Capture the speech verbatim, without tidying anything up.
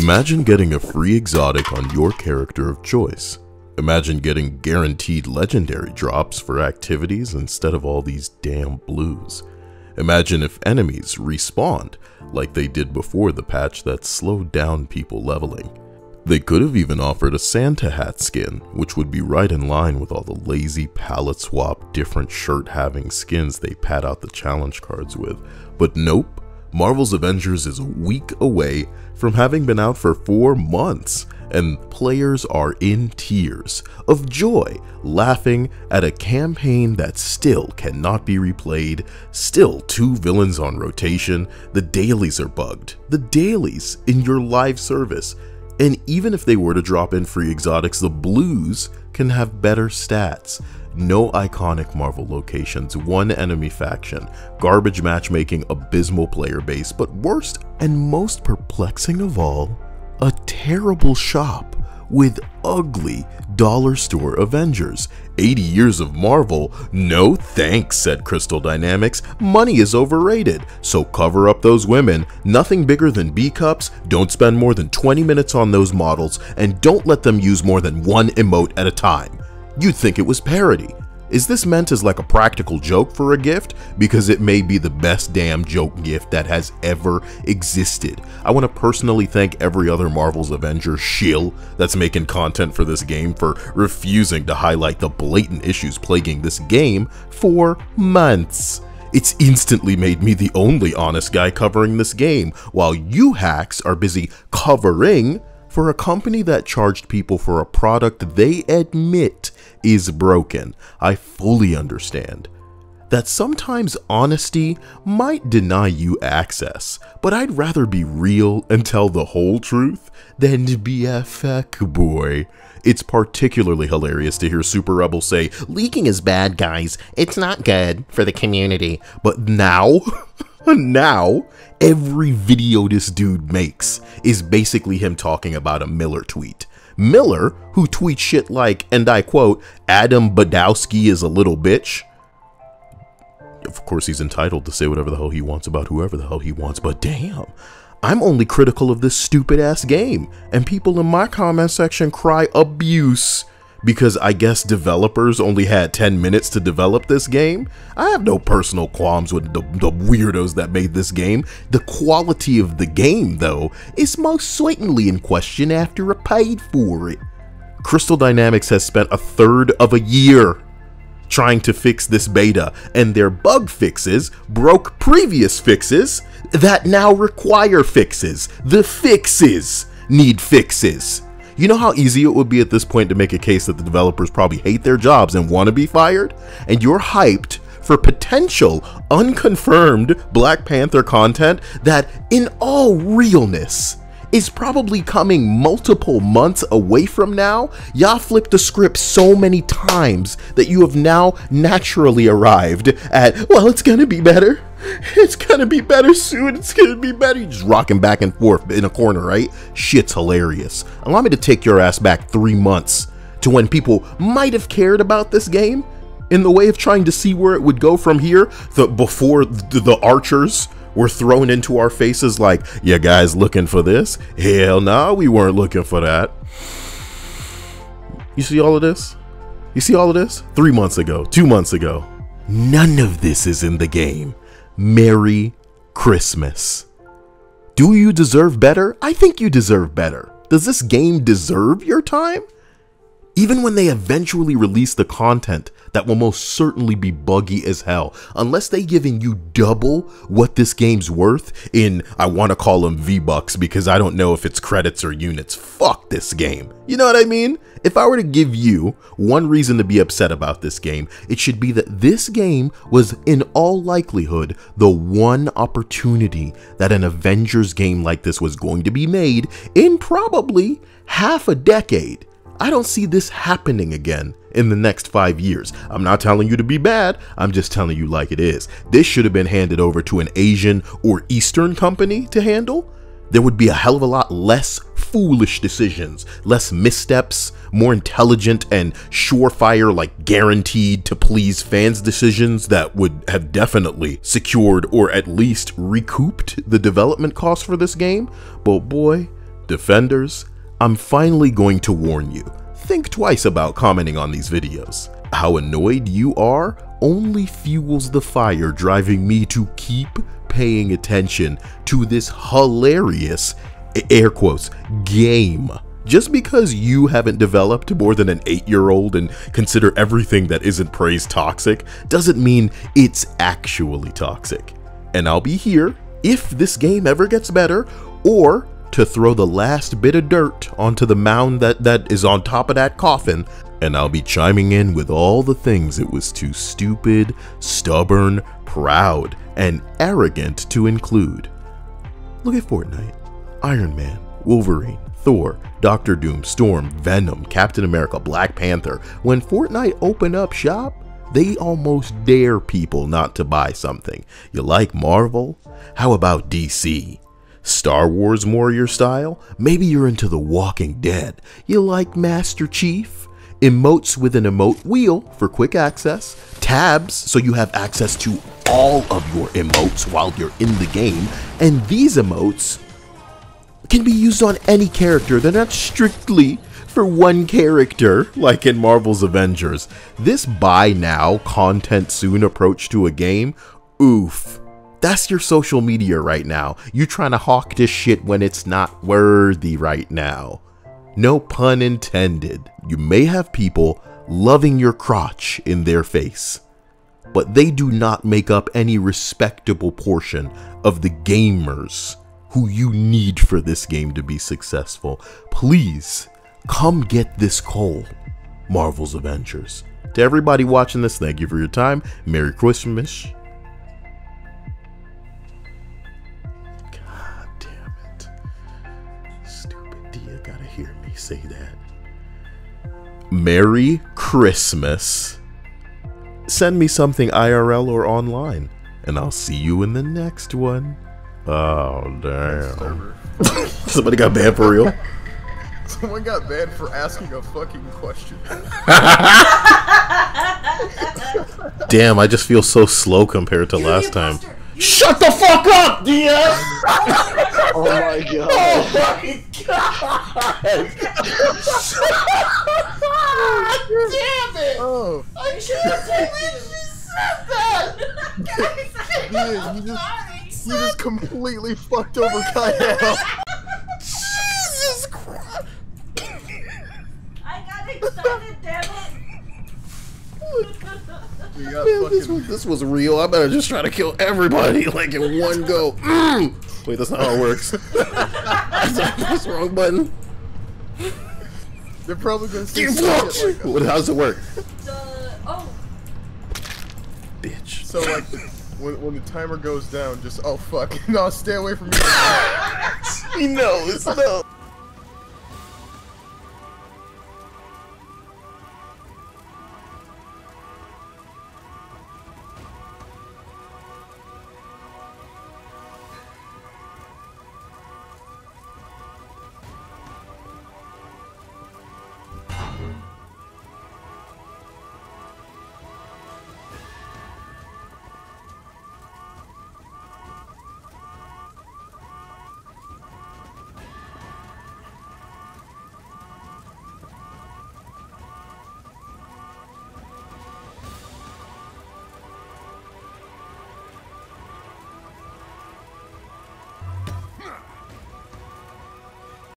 Imagine getting a free exotic on your character of choice. Imagine getting guaranteed legendary drops for activities instead of all these damn blues. Imagine if enemies respawned like they did before the patch that slowed down people leveling. They could have even offered a Santa hat skin, which would be right in line with all the lazy palette swap different shirt having skins they pad out the challenge cards with. But nope, Marvel's Avengers is a week away from having been out for four months, and players are in tears of joy, laughing at a campaign that still cannot be replayed, still two villains on rotation, the dailies are bugged, the dailies in your live service. And even if they were to drop in free exotics, the blues can have better stats. No iconic Marvel locations, one enemy faction, garbage matchmaking, abysmal player base, but worst and most perplexing of all, a terrible shop with ugly dollar store Avengers. eighty years of Marvel? No thanks, said Crystal Dynamics. Money is overrated, so cover up those women. Nothing bigger than B cups, don't spend more than twenty minutes on those models, and don't let them use more than one emote at a time. You'd think it was parody. Is this meant as like a practical joke for a gift? Because it may be the best damn joke gift that has ever existed. I want to personally thank every other Marvel's Avenger shill that's making content for this game for refusing to highlight the blatant issues plaguing this game for months. It's instantly made me the only honest guy covering this game, while you hacks are busy covering for a company that charged people for a product they admit is broken. I fully understand that sometimes honesty might deny you access, but I'd rather be real and tell the whole truth than be a fuck boy. It's particularly hilarious to hear Super Rebel say, "Leaking is bad, guys. It's not good for the community." But now... Now, every video this dude makes is basically him talking about a Miller tweet. Miller, who tweets shit like, and I quote, "Adam Badowski is a little bitch." Of course, he's entitled to say whatever the hell he wants about whoever the hell he wants, but damn, I'm only critical of this stupid ass game, and people in my comment section cry abuse. Because I guess developers only had ten minutes to develop this game? I have no personal qualms with the, the weirdos that made this game. The quality of the game, though, is most certainly in question after I paid for it. Crystal Dynamics has spent a third of a year trying to fix this beta, and their bug fixes broke previous fixes that now require fixes. The fixes need fixes. You know how easy it would be at this point to make a case that the developers probably hate their jobs and want to be fired? And you're hyped for potential unconfirmed Black Panther content that, in all realness, is probably coming multiple months away from now? Y'all flipped the script so many times that you have now naturally arrived at, well, it's gonna be better. It's gonna be better soon, it's gonna be better. You're just rocking back and forth in a corner, right? Shit's hilarious. Allow me to take your ass back three months to when people might have cared about this game in the way of trying to see where it would go from here, the, before the, the archers were thrown into our faces like, "You guys looking for this? Hell no, we weren't looking for that." You see all of this? You see all of this? Three months ago, two months ago. None of this is in the game. Merry Christmas. Do you deserve better? I think you deserve better. Does this game deserve your time? Even when they eventually release the content that will most certainly be buggy as hell, unless they giving you double what this game's worth in, I want to call them V-Bucks because I don't know if it's credits or units. Fuck this game. You know what I mean? If I were to give you one reason to be upset about this game, it should be that this game was in all likelihood the one opportunity that an Avengers game like this was going to be made in probably half a decade. I don't see this happening again in the next five years. I'm not telling you to be bad, I'm just telling you like it is. This should have been handed over to an Asian or Eastern company to handle. There would be a hell of a lot less foolish decisions, less missteps, more intelligent and surefire, like guaranteed to please fans decisions that would have definitely secured or at least recouped the development costs for this game. But boy, Defenders, I'm finally going to warn you, think twice about commenting on these videos. How annoyed you are only fuels the fire driving me to keep paying attention to this hilarious, air quotes, game. Just because you haven't developed more than an eight-year-old and consider everything that isn't praised toxic doesn't mean it's actually toxic. And I'll be here if this game ever gets better, or to throw the last bit of dirt onto the mound that, that is on top of that coffin, and I'll be chiming in with all the things it was too stupid, stubborn, proud, and arrogant to include. Look at Fortnite, Iron Man, Wolverine, Thor, Doctor Doom, Storm, Venom, Captain America, Black Panther. When Fortnite opened up shop, they almost dare people not to buy something. You like Marvel? How about D C? Star Wars warrior style? Maybe you're into The Walking Dead. You like Master Chief? Emotes with an emote wheel for quick access. Tabs, so you have access to all of your emotes while you're in the game. And these emotes can be used on any character. They're not strictly for one character, like in Marvel's Avengers. This buy now, content soon approach to a game, oof. That's your social media right now. You trying to hawk this shit when it's not worthy right now. No pun intended. You may have people loving your crotch in their face, but they do not make up any respectable portion of the gamers who you need for this game to be successful. Please, come get this coal, Marvel's Avengers. To everybody watching this, thank you for your time. Merry Christmas. God damn it. Stupid Dia gotta hear me say that. Merry Christmas. Send me something I R L or online, and I'll see you in the next one. Oh, damn. Somebody got banned for real? Someone got banned for asking a fucking question. Damn, I just feel so slow compared to you last time. Shut the fuck up, D M! Oh my god. Oh my god! Damn it! Oh. I can't believe she said that! Guys, I'm you sorry. Just, you just completely fucked over Kyle. Jesus Christ! I got excited, damn it! Got Man, fucking... this, was, this was real. I better just try to kill everybody like in one go. Mm! Wait, that's not how it works. That's the wrong button. They're probably gonna see shit like that. How does it work? The, oh. Bitch. So like, when, when the timer goes down, just oh fuck, no, stay away from me. He knows. No.